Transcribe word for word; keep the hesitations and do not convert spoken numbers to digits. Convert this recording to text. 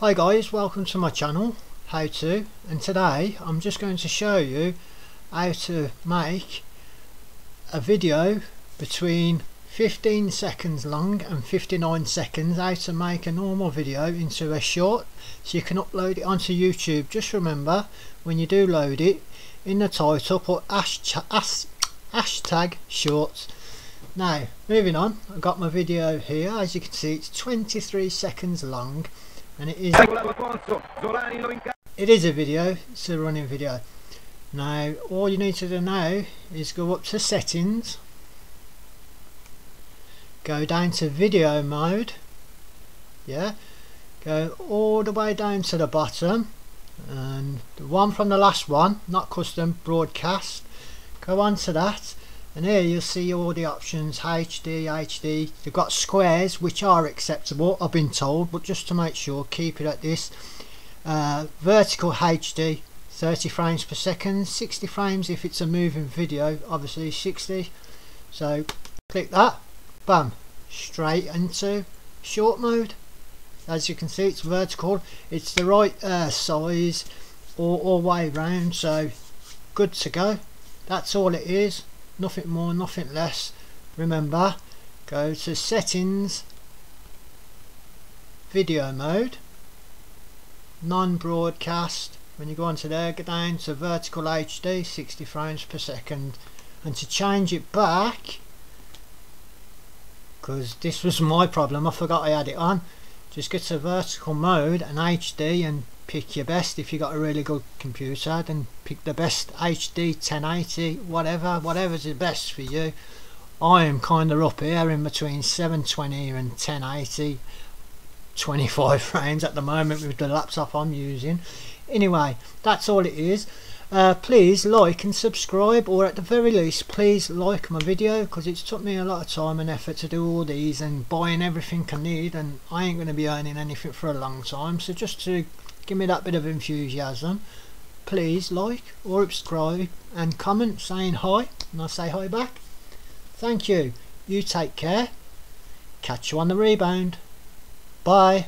Hi guys, welcome to my channel How To, and today I'm just going to show you how to make a video between fifteen seconds long and fifty-nine seconds, how to make a normal video into a short so you can upload it onto YouTube. Just remember, when you do load it, in the title put hashtag, hashtag shorts. Now moving on, I've got my video here. As you can see, it's twenty-three seconds long. And it is, it is a video, it's a running video. Now all you need to do now is go up to settings, go down to video mode, yeah, go all the way down to the bottom, and the one from the last one, not custom, broadcast, go on to that, and here you'll see all the options, H D, H D, they've got squares which are acceptable, I've been told, but just to make sure, keep it at this. Uh, vertical H D, thirty frames per second, sixty frames if it's a moving video, obviously sixty, so click that, bam, straight into short mode. As you can see, it's vertical, it's the right uh, size all, all the way round, so good to go. That's all it is. Nothing more, nothing less. Remember, go to settings, video mode, non-broadcast. When you go onto there, go down to vertical H D, sixty frames per second, and to change it back, because this was my problem, I forgot I had it on, just go to vertical mode and H D and pick your best. If you got a really good computer, then pick the best, H D ten eighty, whatever, whatever's the best for you. I am kind of up here in between seven twenty and ten eighty, twenty-five frames at the moment with the laptop I'm using. Anyway, that's all it is. Uh, please like and subscribe, or at the very least please like my video, because it's took me a lot of time and effort to do all these and buying everything I need, and I ain't going to be earning anything for a long time, so just to give me that bit of enthusiasm, please like or subscribe and comment saying hi, and I'll say hi back. Thank you, you take care, catch you on the rebound, bye.